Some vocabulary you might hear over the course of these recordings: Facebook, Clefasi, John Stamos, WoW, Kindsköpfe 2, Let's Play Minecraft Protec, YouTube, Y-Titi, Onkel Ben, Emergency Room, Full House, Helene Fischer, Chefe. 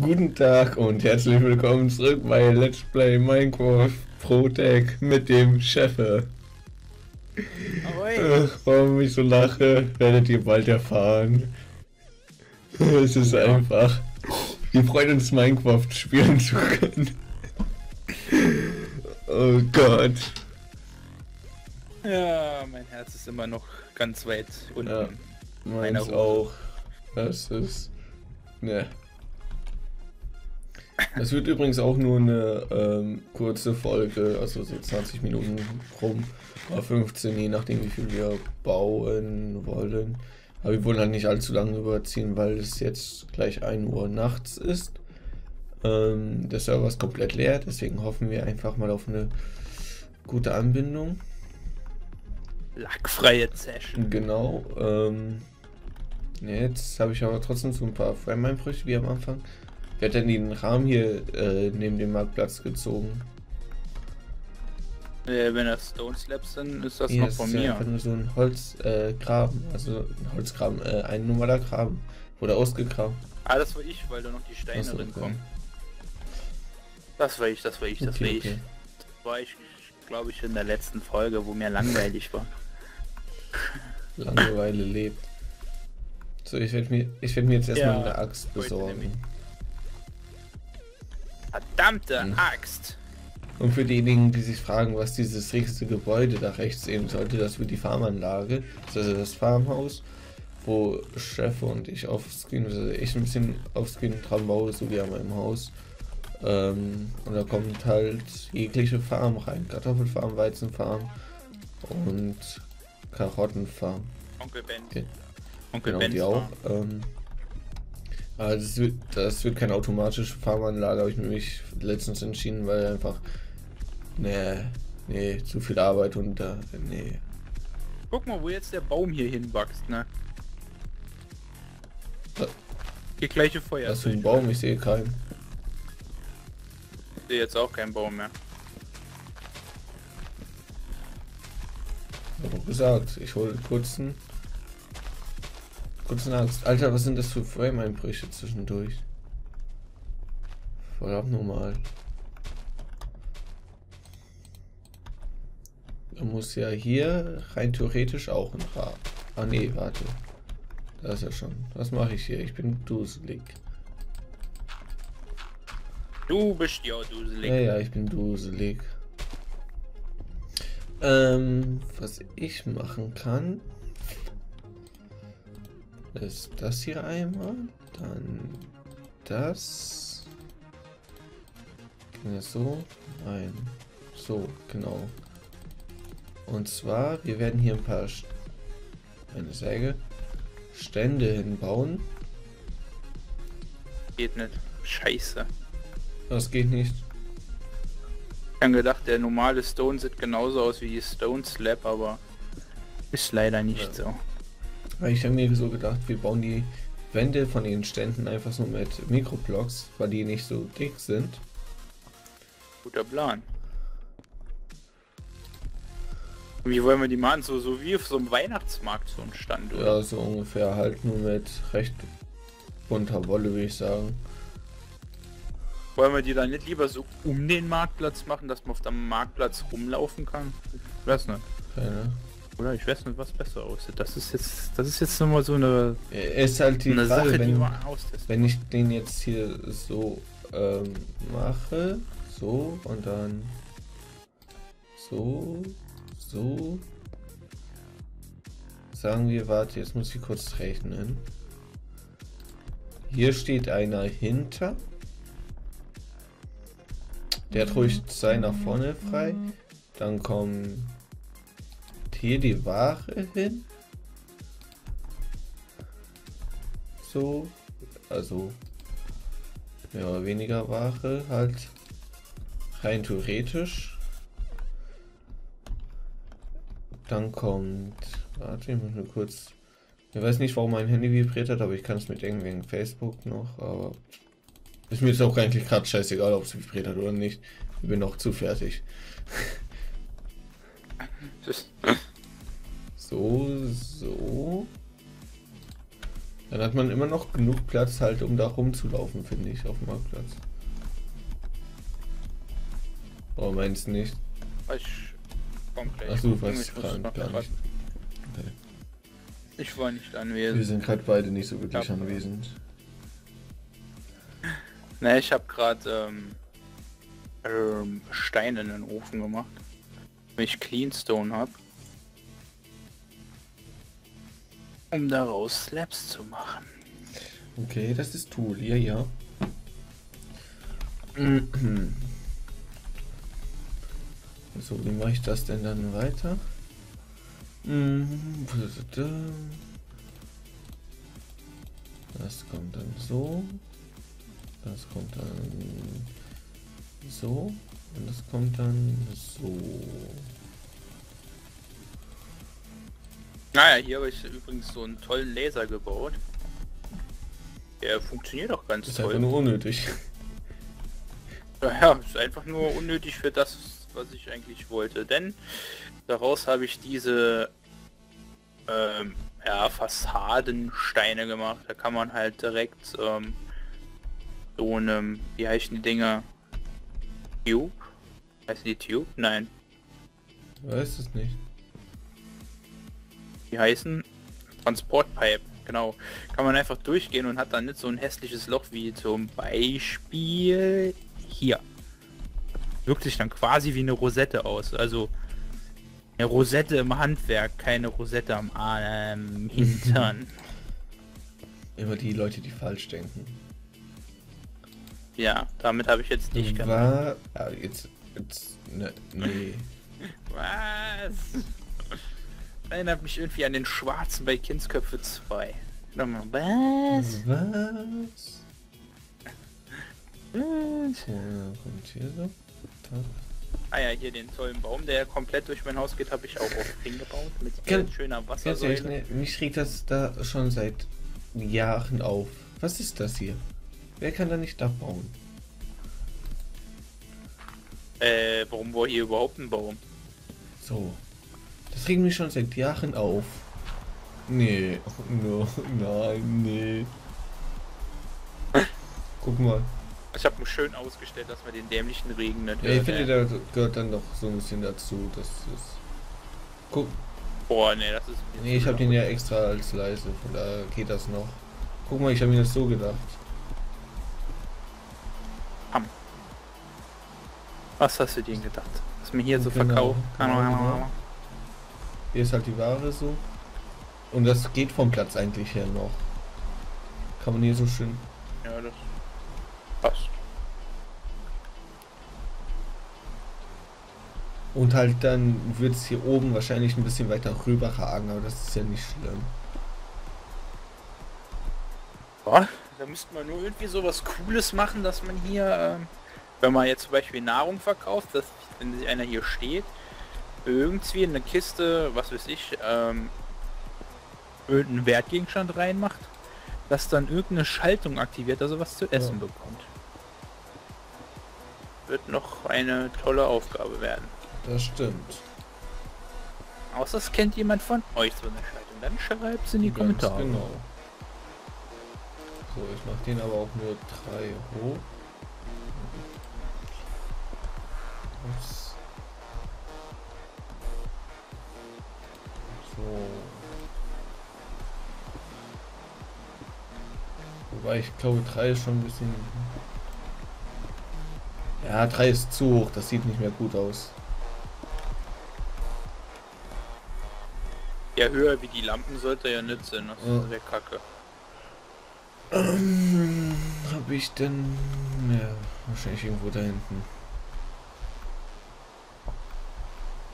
Guten Tag und herzlich willkommen zurück bei Let's Play Minecraft Protec mit dem Chefe. Warum ich so lache, werdet ihr bald erfahren. Es ist einfach. Wir freuen uns, Minecraft spielen zu können. Oh Gott. Ja, mein Herz ist immer noch ganz weit unten. Ja, meins auch. Das ist... Ne. Es wird übrigens auch nur eine kurze Folge, also so 20 Minuten rum, 15, je nachdem wie viel wir bauen wollen. Aber wir wollen halt nicht allzu lange überziehen, weil es jetzt gleich 1 Uhr nachts ist. Der Server ist komplett leer, deswegen hoffen wir einfach mal auf eine gute Anbindung. Lackfreie Session. Genau. Jetzt habe ich aber trotzdem so ein paar Frame-Einbrüche wie am Anfang. Wer hat denn den Rahmen hier neben dem Marktplatz gezogen? Wenn das Stone Slabs sind, ist das noch von mir. Ja, einfach nur so ein Holzgraben, ein normaler Graben. Wurde ausgegraben. Ah, das war ich, weil da noch die Steine drin kommen. Das war ich. Das war ich, glaube ich, in der letzten Folge, wo mir langweilig war. Langeweile lebt. So, ich werd mir jetzt erstmal eine Axt besorgen. Verdammte Axt! Und für diejenigen, die sich fragen, was dieses riesige Gebäude da rechts eben sollte, das wird die Farmanlage, also das Farmhaus, wo Chef und ich offscreen, also ich ein bisschen offscreen dran baue, so wie an meinem Haus. Und da kommt halt jegliche Farm rein: Kartoffelfarm, Weizenfarm und Karottenfarm. Onkel Ben. Okay. Onkel Ben. Genau, die auch. Also das wird keine automatische Farmanlage, habe ich mich letztens entschieden, weil einfach zu viel Arbeit und da Guck mal, wo jetzt der Baum hier hinwächst, ne? Die gleiche Feuer. Das ist ein Baum, ich sehe keinen. Ich sehe jetzt auch keinen Baum mehr. Ich habe gesagt, ich hole kurzen Angst. Alter, was sind das für Frame-Einbrüche zwischendurch? Voll abnormal. Da muss ja hier rein theoretisch auch ein Rad. Ah ne, warte. Da ist ja schon. Was mache ich hier? Ich bin duselig. Du bist ja duselig. Naja, ich bin duselig. Was ich machen kann... ist das hier einmal, dann das. Ging das so? Nein. So, genau. Und zwar, wir werden hier ein paar Stände hinbauen. Geht nicht. Scheiße. Das geht nicht. Ich habe gedacht, der normale Stone sieht genauso aus wie die Stone Slab, aber ist leider nicht so. Ich habe mir so gedacht, wir bauen die Wände von den Ständen einfach so mit Mikroblocks, weil die nicht so dick sind. Guter Plan. Wie wollen wir die machen? So wie auf so einem Weihnachtsmarkt so ein Stand, oder? Ja, so ungefähr halt, nur mit recht bunter Wolle, würde ich sagen. Wollen wir die dann nicht lieber so um den Marktplatz machen, dass man auf dem Marktplatz rumlaufen kann? Ich weiß nicht. Keine. Oder ich weiß nicht, was besser aussieht. Das ist jetzt nochmal so eine, ist halt die Frage, Sache, die man austesten. Wenn ich den jetzt hier so mache, so und dann so, sagen wir, warte, jetzt muss ich kurz rechnen. Hier steht einer hinter, der hat ruhig zwei nach vorne frei, dann kommen hier die Ware hin, so, also mehr oder weniger Ware halt, rein theoretisch. Dann kommt, warte, ich muss nur kurz, ich weiß nicht, warum mein Handy vibriert hat, aber ich kann es mit irgendwelchen Facebook noch, aber ist mir jetzt auch eigentlich gerade scheißegal, ob es vibriert hat oder nicht, ich bin noch zu fertig. So, Dann hat man immer noch genug Platz halt, um da rumzulaufen, finde ich, auf dem Marktplatz. Oh, meinst du nicht? Ich komm gleich. Achso, du warst gerade gar nicht. Okay. Ich war nicht anwesend. Wir sind gerade beide nicht so wirklich anwesend. Ne, ich habe gerade Steine in den Ofen gemacht, weil ich Cleanstone habe, um daraus Slabs zu machen. Okay, das ist Tool, ja, ja. So, wie mache ich das denn dann weiter? Das kommt dann so. Das kommt dann so. Und das kommt dann so. Naja, hier habe ich übrigens so einen tollen Laser gebaut. Der funktioniert doch ganz toll. Ist einfach nur unnötig. Naja, ist einfach nur unnötig für das, was ich eigentlich wollte. Denn daraus habe ich diese ja, Fassadensteine gemacht. Da kann man halt direkt so einem, wie heißen die Dinger? Tube? Heißt die Tube? Nein. Ich weiß es nicht. Die heißen Transportpipe, genau. Kann man einfach durchgehen und hat dann nicht so ein hässliches Loch wie zum Beispiel hier. Wirklich dann quasi wie eine Rosette aus. Also eine Rosette im Handwerk, keine Rosette am Hintern. Immer die Leute, die falsch denken. Ja, damit habe ich jetzt nicht gemacht. Jetzt ne, nee. Was? Erinnert mich irgendwie an den Schwarzen bei Kindsköpfe 2. Was? Was? Ja, kommt hier so. Top. Ah ja, hier den tollen Baum, der komplett durch mein Haus geht, habe ich auch hingebaut mit schöner Wassersäule. Mich regt das da schon seit Jahren auf. Was ist das hier? Wer kann da nicht abbauen? Warum war hier überhaupt ein Baum? So. Das regt mich schon seit Jahren auf. Nee, no, nein, nee. Guck mal. Ich habe mir schön ausgestellt, dass man den dämlichen Regen nicht hört. Ja, ich finde, da gehört dann noch so ein bisschen dazu, dass es... Guck. Boah, nee, das ist... Nee, ich habe den ja extra als leise, von daher geht das noch. Guck mal, ich habe mir das so gedacht. Ham. Was hast du dir gedacht? Dass mir hier so verkauft... Genau. Hier ist halt die Ware so. Und das geht vom Platz eigentlich her noch. Kann man hier so schön... Ja, das passt. Und halt dann wird es hier oben wahrscheinlich ein bisschen weiter rüber ragen, aber das ist ja nicht schlimm. Boah, da müsste man nur irgendwie sowas Cooles machen, dass man hier... wenn man jetzt zum Beispiel Nahrung verkauft, dass wenn einer hier steht... irgendwie in eine Kiste, was weiß ich, irgendeinen Wertgegenstand reinmacht, dass dann irgendeine Schaltung aktiviert, also was zu essen bekommt. Wird noch eine tolle Aufgabe werden. Das stimmt. Außer es kennt jemand von euch so eine Schaltung, dann schreibt es in die Kommentare. Genau. So, ich mache den aber auch nur 3 hoch. Ups. Wobei ich glaube 3 ist schon ein bisschen... Ja, 3 ist zu hoch, das sieht nicht mehr gut aus. Ja, höher wie die Lampen sollte ja nicht sein, das ist der Kacke. Hab ich denn... Ja, wahrscheinlich irgendwo da hinten.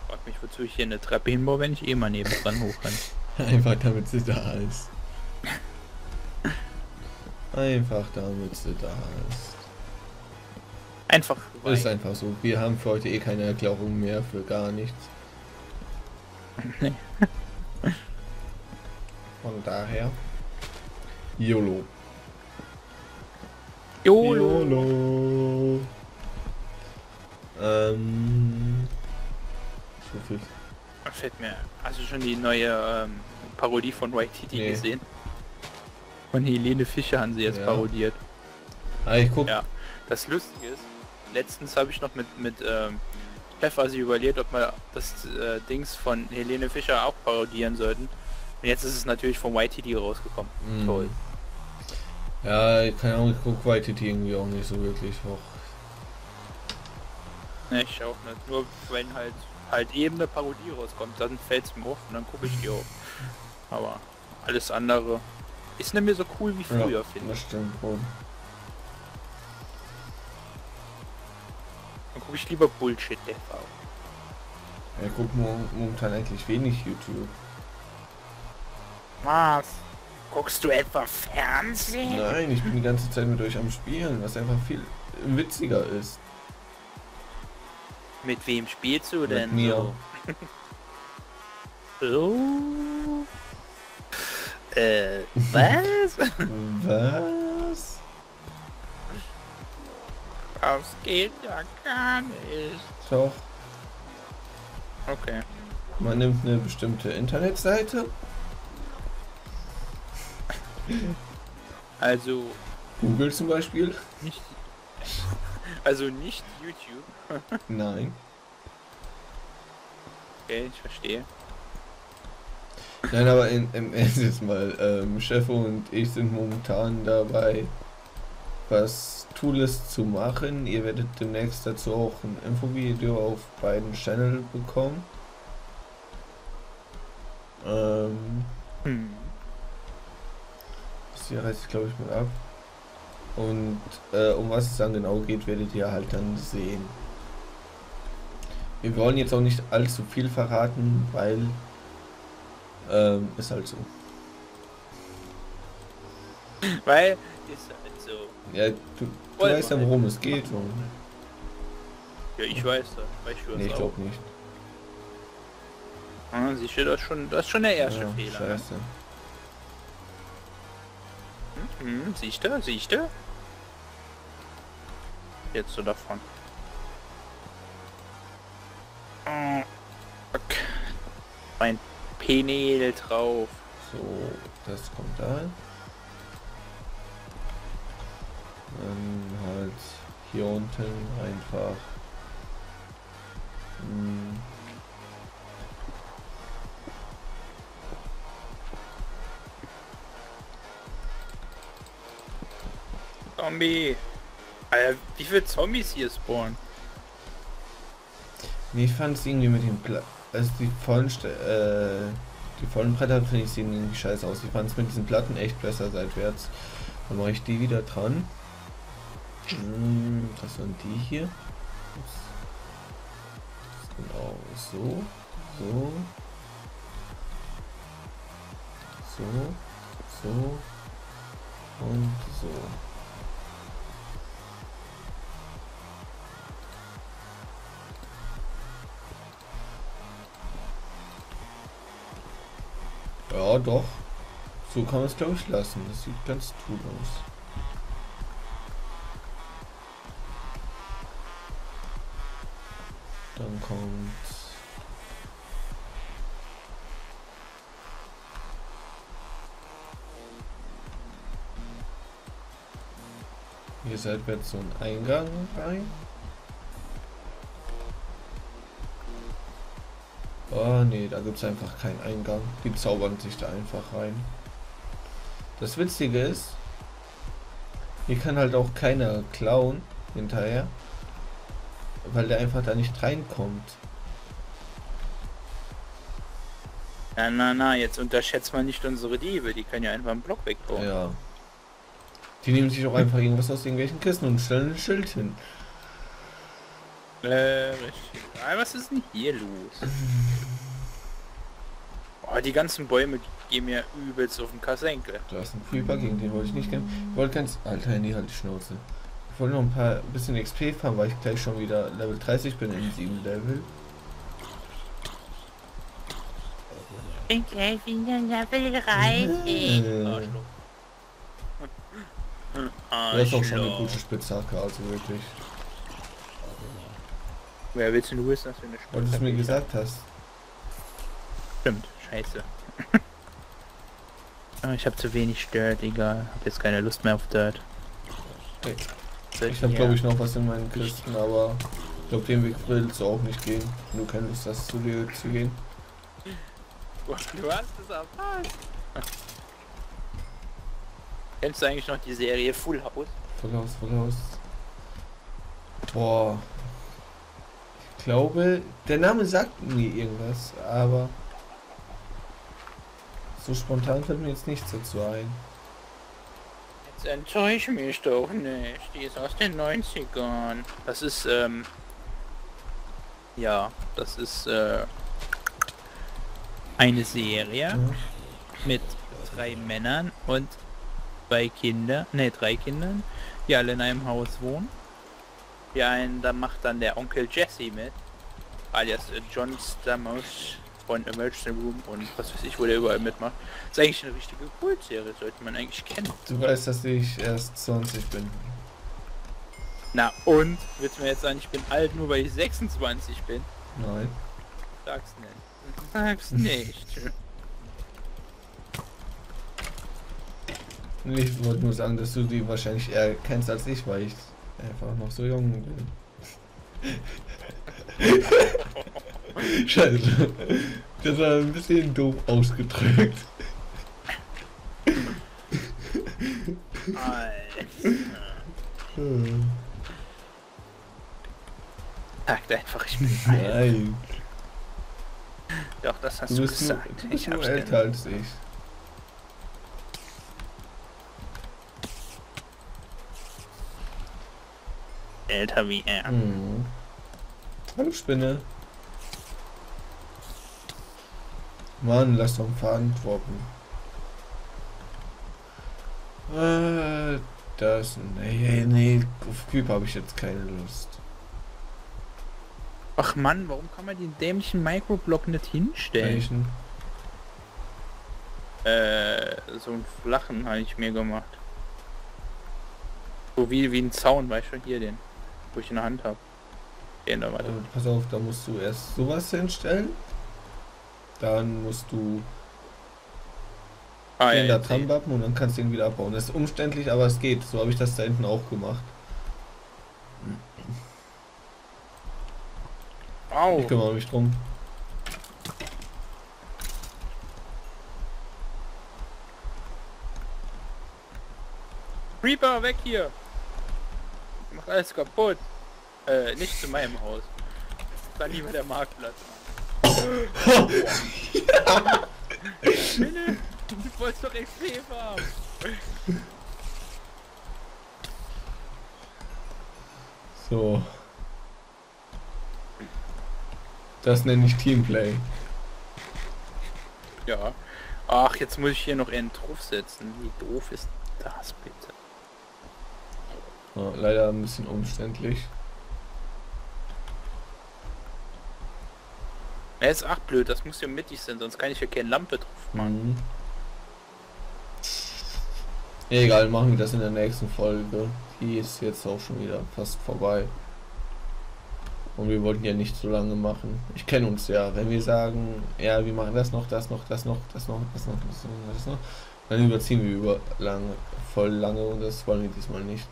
Frag mich, wozu ich hier eine Treppe hinbaue, wenn ich eh mal nebendran hoch kann. Einfach damit sie da ist. Einfach damit sie da ist. Einfach. Ist einfach so. Wir haben für heute eh keine Erklärung mehr für gar nichts. Von daher. YOLO. YOLO. YOLO. So viel. Fällt mir. Hast du schon die neue Parodie von Y-Titi gesehen? Von Helene Fischer haben sie jetzt parodiert. Ah, ich guck. Ja. Das Lustige ist, letztens habe ich noch mit Clefasi überlegt, ob man das Dings von Helene Fischer auch parodieren sollten. Und jetzt ist es natürlich von Y-Titi rausgekommen. Mm. Toll. Ja, keine Ahnung, ich gucke Y-Titi irgendwie auch nicht so wirklich hoch. Ne, ich auch nicht. Nur wenn halt eben eine Parodie rauskommt, dann fällt's mir auf und dann gucke ich die auf. Aber alles andere ist nicht mehr so cool wie früher, ja, finde ich. Das stimmt wohl. Dann gucke ich lieber Bullshit Death auf. Ja, guck momentan eigentlich wenig YouTube. Was? Guckst du etwa Fernsehen? Nein, ich bin die ganze Zeit mit euch am Spielen, was einfach viel witziger ist. Mit wem spielst du denn? Mit mir. So? Was? Was? Das geht ja gar nicht. Doch. Okay. Man nimmt eine bestimmte Internetseite. Also... Google zum Beispiel. Nicht, also nicht YouTube. Nein. Okay, ich verstehe. Nein, aber im Ernst mal, Chef und ich sind momentan dabei, was Tooles zu machen. Ihr werdet demnächst dazu auch ein Infovideo auf beiden Channel bekommen. Das hier reißt glaube ich mal ab. Und um was es dann genau geht, werdet ihr halt dann sehen. Wir wollen jetzt auch nicht allzu viel verraten, weil ist halt so. Weil ist halt so. Ja, du weißt ja, worum es geht. Und ja, ich weiß das. Weiß nee, ich glaube nicht. Ah, sicher, das ist schon der erste Fehler. Scheiße. Hm, siehst du? Jetzt so davon. Okay. Mein Penel drauf. So, das kommt da. Dann halt hier unten einfach. Zombie. Alter, wie viele Zombies hier spawnen? Ich fand es irgendwie mit dem also die vollen Bretter finde ich sehen irgendwie scheiße aus. Ich fand es mit diesen Platten echt besser seitwärts. Dann mache ich die wieder dran. Das waren die hier. Genau so. So. So. So. Und so. Ja, doch. So kann man es glaube ich lassen. Das sieht ganz cool aus. Dann kommt... Hier seitwärts so ein Eingang rein. Oh ne, da gibt es einfach keinen Eingang. Die zaubern sich da einfach rein. Das Witzige ist, hier kann halt auch keiner klauen hinterher, weil der einfach da nicht reinkommt. Na, jetzt unterschätzt man nicht unsere Diebe, die können ja einfach einen Block wegbauen. Ja. Die nehmen sich auch einfach irgendwas aus irgendwelchen Kissen und stellen ein Schild hin. Richtig. Was ist denn hier los? Oh, die ganzen Bäume gehen mir übelst auf den Kasenkel. Da ist ein Creeper, gegen den wollte ich nicht kämpfen. Ich wollte ganz... Alter, Handy, halt die Schnauze. Ich wollte noch ein paar bisschen XP fahren, weil ich gleich schon wieder Level 30 bin im 7. Level. Ich bin gleich wieder Level 30. Das ist auch schon eine gute Spitzhacke, also wirklich. Wer willst du wissen, dass wir eine Spitzhacke haben? Weil du es mir gesagt hast. Stimmt, scheiße. Ich habe zu wenig Dirt, egal. Hab jetzt keine Lust mehr auf Dirt. Hey. Ich habe glaube ich noch was in meinen Kisten, aber ich glaube den Weg willst du auch nicht gehen. Du kennst das zu dir zu gehen. Du hast es erfasst. Kennst du eigentlich noch die Serie Full House? Full House, Full House. Boah. Ich glaube, der Name sagt mir irgendwas, aber so spontan fällt mir jetzt nichts dazu ein. Jetzt enttäusch mich doch nicht, die ist aus den 90ern. Das ist, ja, das ist, eine Serie mit 3 Männern und 2 Kinder, ne, 3 Kindern, die alle in einem Haus wohnen. Ja, und da macht dann der Onkel Jesse mit, alias John Stamos von Emergency Room und was weiß ich, wo der überall mitmacht. Das ist eigentlich eine richtige Kultserie, sollte man eigentlich kennen. Du weißt, dass ich erst 20 bin. Na und? Willst du mir jetzt sagen, ich bin alt, nur weil ich 26 bin? Nein. Sag's nicht. Sag's nicht. Ich wollte nur sagen, dass du die wahrscheinlich eher kennst als ich, weil ich einfach noch so jung bin. Scheiße. Das war ein bisschen doof ausgedrückt. Sagt einfach, ich bin alt. Nein. Doch, das hast du gesagt. Nur, ich bin älter als ich. Älter wie er. Mhm. Hallo Spinne. Mann, lass doch einen Faden droppen. Das... Nee, nee, auf Kühe habe ich jetzt keine Lust. Ach Mann, warum kann man den dämlichen Microblock nicht hinstellen? Welchen? So einen flachen habe ich mir gemacht. So wie ein Zaun, weißt du, hier den, wo ich in der Hand habe. Pass auf, da musst du erst sowas hinstellen. Dann musst du den da dran bappen und dann kannst du ihn wieder abbauen. Das ist umständlich, aber es geht. So habe ich das da hinten auch gemacht. Au. Ich kümmere mich drum. Creeper, weg hier! Macht alles kaputt. Nicht zu meinem Haus. Dann lieber der Marktplatz. Oh. Ja. Du wolltest doch extrem haben. So. Das nenne ich Teamplay. Ja. Ach, jetzt muss ich hier noch einen draufsetzen. Wie doof ist das bitte? Oh, leider ein bisschen umständlich. Er ist auch blöd, das muss ja mittig sein, sonst kann ich ja keine Lampe drauf machen. Mhm. Egal, machen wir das in der nächsten Folge. Die ist jetzt auch schon wieder fast vorbei. Und wir wollten ja nicht so lange machen. Ich kenne uns ja, wenn wir sagen, ja, wir machen das noch, das noch, das noch, das noch, das noch, das noch, das noch, dann überziehen wir über lange, voll lange und das wollen wir diesmal nicht.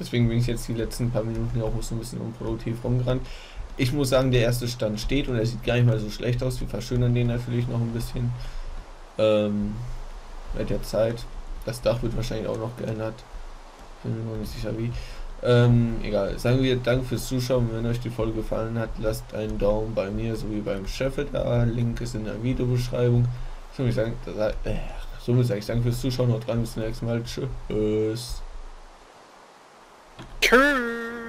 Deswegen bin ich jetzt die letzten paar Minuten auch so ein bisschen unproduktiv rumgerannt. Ich muss sagen, der erste Stand steht und er sieht gar nicht mal so schlecht aus. Wir verschönern den natürlich noch ein bisschen mit der Zeit. Das Dach wird wahrscheinlich auch noch geändert. Bin mir noch nicht sicher wie. Egal. Sagen wir Dank fürs Zuschauen. Wenn euch die Folge gefallen hat, lasst einen Daumen bei mir sowie beim Chef da. Link ist in der Videobeschreibung. Somit sage ich Dank fürs Zuschauen. Haut rein, bis zum nächsten Mal. Tschüss. Tschüss.